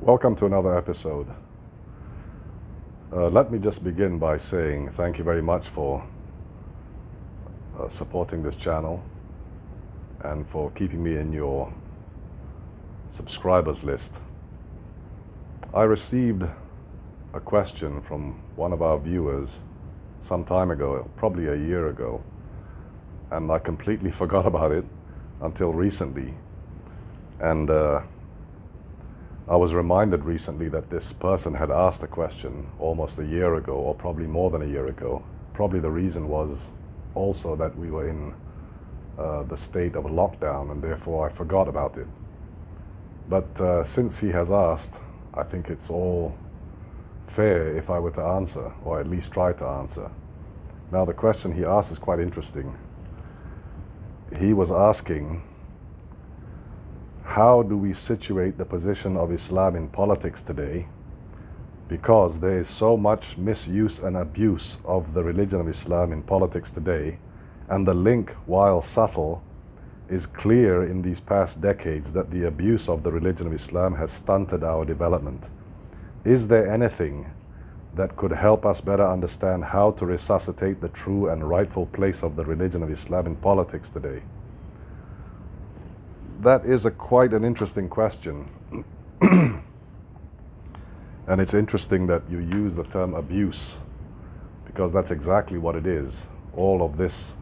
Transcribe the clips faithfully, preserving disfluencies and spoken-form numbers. Welcome to another episode. Uh, let me just begin by saying thank you very much for uh, supporting this channel and for keeping me in your subscribers list. I received a question from one of our viewers some time ago, probably a year ago, and I completely forgot about it until recently. And uh, I was reminded recently that this person had asked the question almost a year ago, or probably more than a year ago. Probably the reason was also that we were in uh, the state of a lockdown, and therefore I forgot about it. But uh, since he has asked, I think it's all fair if I were to answer, or at least try to answer. Now, the question he asked is quite interesting. He was asking, how do we situate the position of Islam in politics today, because there is so much misuse and abuse of the religion of Islam in politics today, and the link, while subtle, is clear in these past decades that the abuse of the religion of Islam has stunted our development. Is there anything that could help us better understand how to resuscitate the true and rightful place of the religion of Islam in politics today? That is a quite an interesting question. And it's interesting that you use the term abuse, because that's exactly what it is. All of this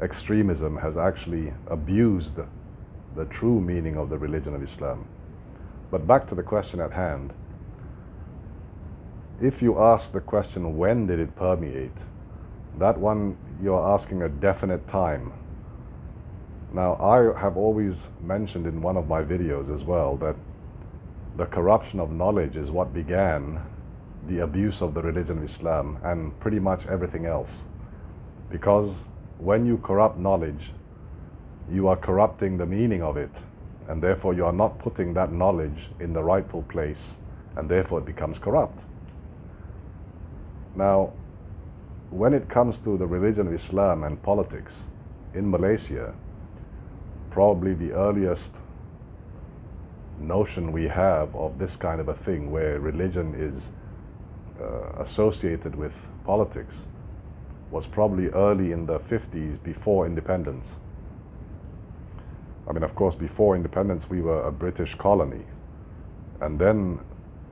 extremism has actually abused the true meaning of the religion of Islam. But back to the question at hand. If you ask the question, when did it permeate? That one, you're asking a definite time. Now, I have always mentioned in one of my videos as well that the corruption of knowledge is what began the abuse of the religion of Islam and pretty much everything else. Because when you corrupt knowledge, you are corrupting the meaning of it, and therefore you are not putting that knowledge in the rightful place, and therefore it becomes corrupt. Now, when it comes to the religion of Islam and politics in Malaysia, probably the earliest notion we have of this kind of a thing where religion is uh, associated with politics was probably early in the fifties, before independence. I mean, of course, before independence we were a British colony, and then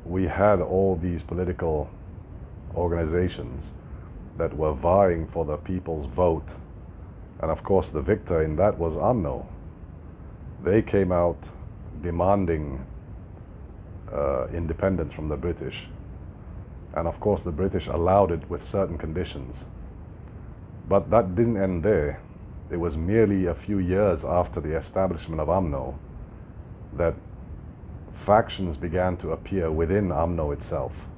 we had all these political organizations that were vying for the people's vote, and of course the victor in that was U M N O. They came out demanding uh, independence from the British. And of course the British allowed it with certain conditions. But that didn't end there. It was merely a few years after the establishment of U M N O that factions began to appear within U M N O itself.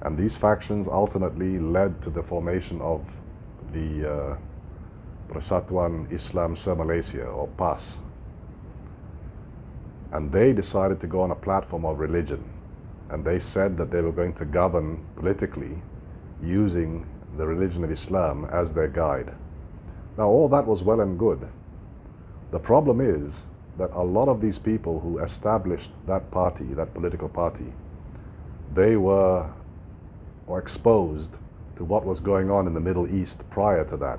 And these factions ultimately led to the formation of the uh, Persatuan Islam Se-Malaysia, or PAS. And they decided to go on a platform of religion. And they said that they were going to govern politically using the religion of Islam as their guide. Now, all that was well and good. The problem is that a lot of these people who established that party, that political party, they were exposed to what was going on in the Middle East prior to that,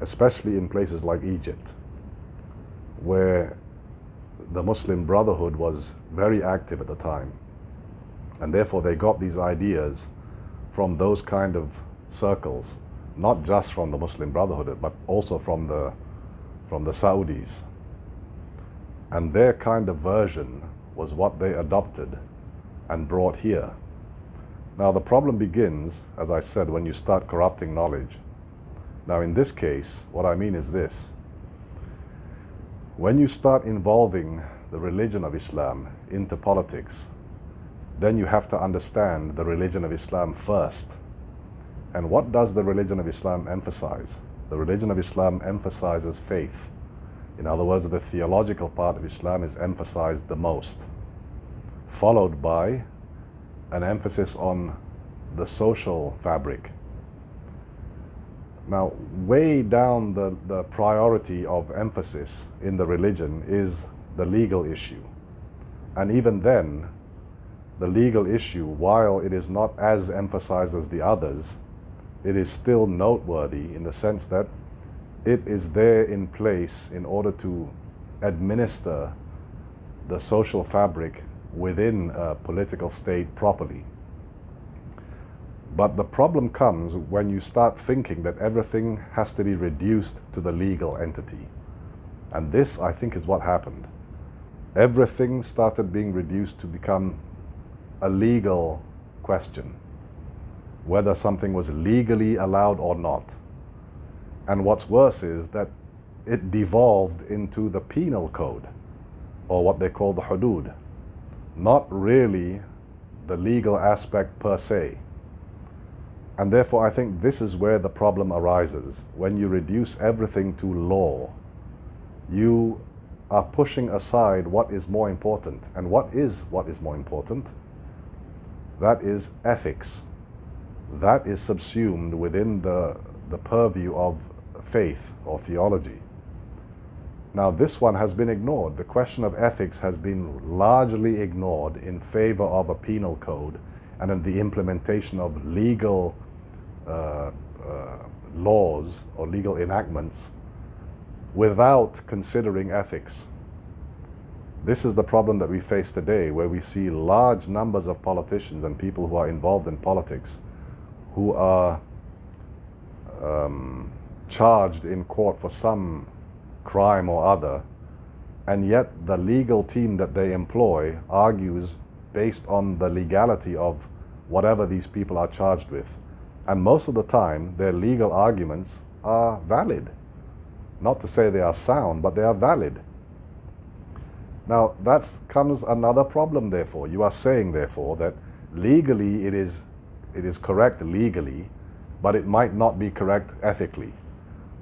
especially in places like Egypt, where the Muslim Brotherhood was very active at the time, and therefore they got these ideas from those kind of circles, not just from the Muslim Brotherhood, but also from the from the Saudis. And their kind of version was what they adopted and brought here. Now, the problem begins, as I said, when you start corrupting knowledge. Now, in this case, what I mean is this. When you start involving the religion of Islam into politics, then you have to understand the religion of Islam first. And what does the religion of Islam emphasize? The religion of Islam emphasizes faith. In other words, the theological part of Islam is emphasized the most, followed by an emphasis on the social fabric. Now, way down the, the priority of emphasis in the religion is the legal issue. And even then, the legal issue, while it is not as emphasized as the others, it is still noteworthy in the sense that it is there in place in order to administer the social fabric within a political state properly. But the problem comes when you start thinking that everything has to be reduced to the legal entity. And this, I think, is what happened. Everything started being reduced to become a legal question, whether something was legally allowed or not. And what's worse is that it devolved into the penal code, or what they call the hudud, not really the legal aspect per se. And therefore, I think this is where the problem arises. When you reduce everything to law, you are pushing aside what is more important. And what is what is more important? That is ethics. That is subsumed within the, the purview of faith or theology. Now, this one has been ignored. The question of ethics has been largely ignored in favor of a penal code and in the implementation of legal uh, uh, laws or legal enactments without considering ethics. This is the problem that we face today, where we see large numbers of politicians and people who are involved in politics who are um, charged in court for some crime or other, and yet the legal team that they employ argues based on the legality of whatever these people are charged with. And most of the time, their legal arguments are valid. Not to say they are sound, but they are valid. Now, that comes another problem, therefore. You are saying, therefore, that legally it is, it is correct legally, but it might not be correct ethically.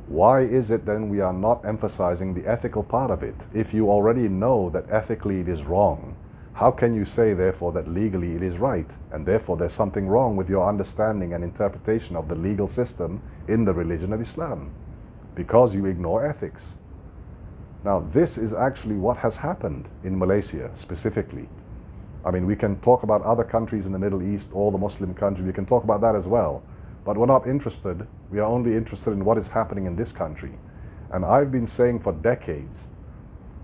Why is it then we are not emphasizing the ethical part of it? If you already know that ethically it is wrong, how can you say, therefore, that legally it is right, and therefore there's something wrong with your understanding and interpretation of the legal system in the religion of Islam, because you ignore ethics? Now, this is actually what has happened in Malaysia, specifically. I mean, we can talk about other countries in the Middle East, all the Muslim countries, we can talk about that as well, but we're not interested. We are only interested in what is happening in this country. And I've been saying for decades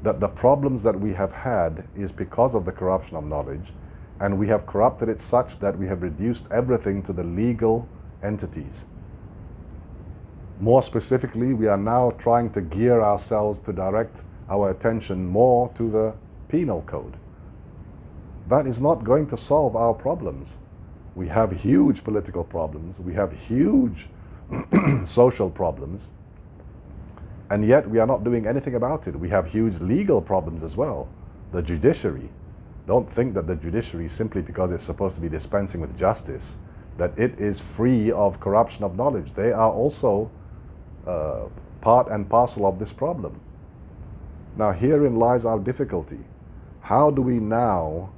that the problems that we have had is because of the corruption of knowledge, and we have corrupted it such that we have reduced everything to the legal entities. More specifically, we are now trying to gear ourselves to direct our attention more to the penal code. That is not going to solve our problems. We have huge political problems, we have huge social problems, and yet we are not doing anything about it. We have huge legal problems as well. The judiciary. Don't think that the judiciary, simply because it's supposed to be dispensing with justice, that it is free of corruption of knowledge. They are also uh, part and parcel of this problem. Now, herein lies our difficulty. How do we now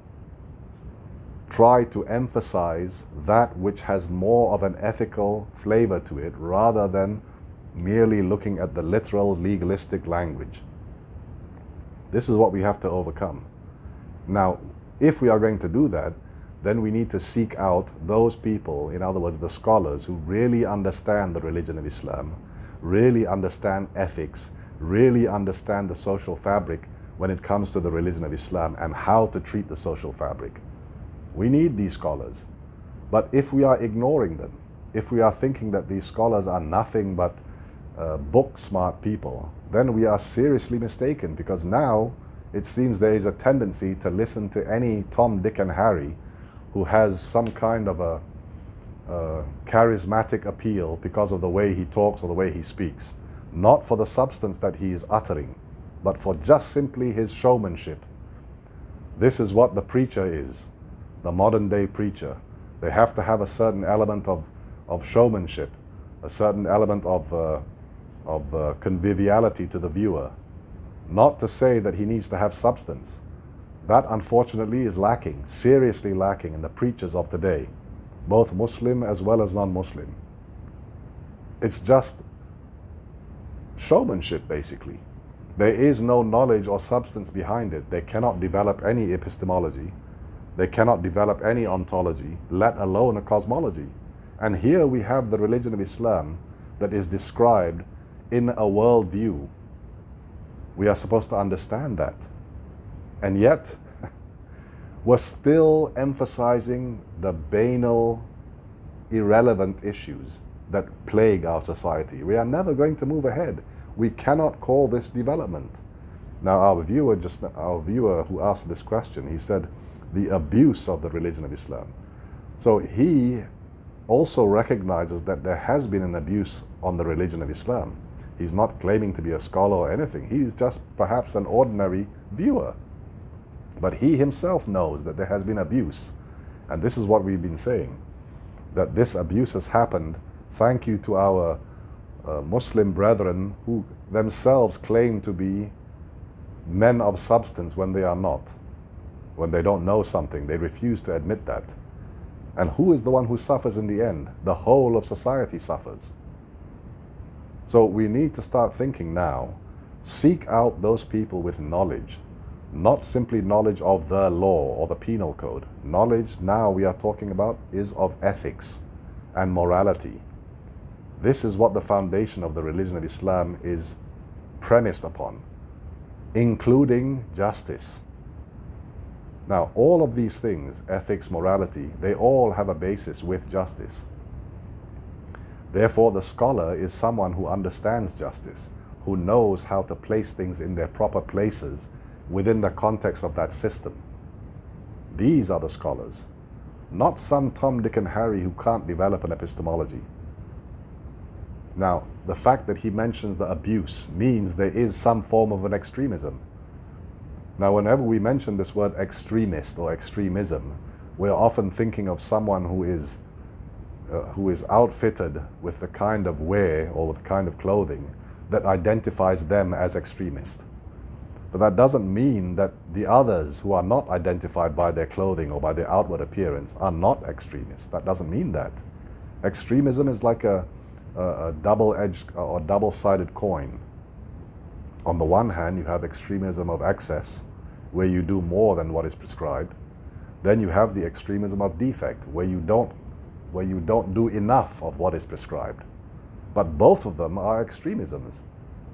try to emphasize that which has more of an ethical flavor to it, rather than merely looking at the literal legalistic language? This is what we have to overcome. Now, if we are going to do that, then we need to seek out those people, in other words, the scholars who really understand the religion of Islam, really understand ethics, really understand the social fabric when it comes to the religion of Islam and how to treat the social fabric. We need these scholars. But if we are ignoring them, if we are thinking that these scholars are nothing but Uh, book-smart people, then we are seriously mistaken, because now it seems there is a tendency to listen to any Tom, Dick and Harry who has some kind of a uh, charismatic appeal because of the way he talks or the way he speaks, not for the substance that he is uttering, but for just simply his showmanship. This is what the preacher is, the modern-day preacher. They have to have a certain element of, of showmanship, a certain element of uh, of uh, conviviality to the viewer. Not to say that he needs to have substance. That, unfortunately, is lacking, seriously lacking in the preachers of today, both Muslim as well as non-Muslim. It's just showmanship, basically. There is no knowledge or substance behind it. They cannot develop any epistemology. They cannot develop any ontology, let alone a cosmology. And here we have the religion of Islam that is described in a worldview. We are supposed to understand that. And yet, we're still emphasizing the banal, irrelevant issues that plague our society. We are never going to move ahead. We cannot call this development. Now, our viewer, just our viewer who asked this question, he said, the abuse of the religion of Islam. So he also recognizes that there has been an abuse on the religion of Islam. He's not claiming to be a scholar or anything. He's just perhaps an ordinary viewer. But he himself knows that there has been abuse. And this is what we've been saying, that this abuse has happened. Thank you to our uh, Muslim brethren who themselves claim to be men of substance when they are not. When they don't know something, they refuse to admit that. And who is the one who suffers in the end? The whole of society suffers. So we need to start thinking now, seek out those people with knowledge, not simply knowledge of the law or the penal code. Knowledge now we are talking about is of ethics and morality. This is what the foundation of the religion of Islam is premised upon, including justice. Now, all of these things, ethics, morality, they all have a basis with justice. Therefore, the scholar is someone who understands justice, who knows how to place things in their proper places within the context of that system. These are the scholars, not some Tom, Dick and Harry who can't develop an epistemology. Now, the fact that he mentions the abuse means there is some form of an extremism. Now, whenever we mention this word extremist or extremism, we're often thinking of someone who is, uh, who is outfitted with the kind of wear or with the kind of clothing that identifies them as extremist. But that doesn't mean that the others who are not identified by their clothing or by their outward appearance are not extremists. That doesn't mean that. Extremism is like a, a double-edged or double-sided coin. On the one hand, you have extremism of excess, where you do more than what is prescribed. Then you have the extremism of defect, where you don't, where you don't do enough of what is prescribed. But both of them are extremisms.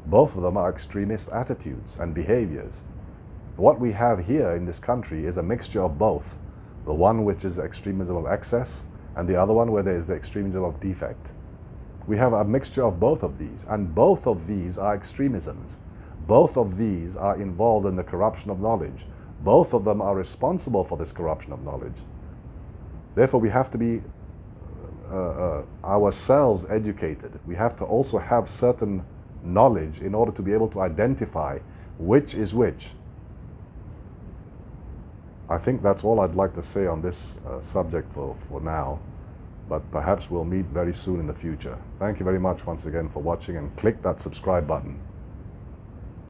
Both of them are extremist attitudes and behaviors. What we have here in this country is a mixture of both, the one which is extremism of excess and the other one where there is the extremism of defect. We have a mixture of both of these, and both of these are extremisms. Both of these are involved in the corruption of knowledge. Both of them are responsible for this corruption of knowledge. Therefore, we have to be uh, uh, ourselves educated. We have to also have certain knowledge in order to be able to identify which is which. I think that's all I'd like to say on this uh, subject for, for now, but perhaps we'll meet very soon in the future. Thank you very much once again for watching, and click that subscribe button.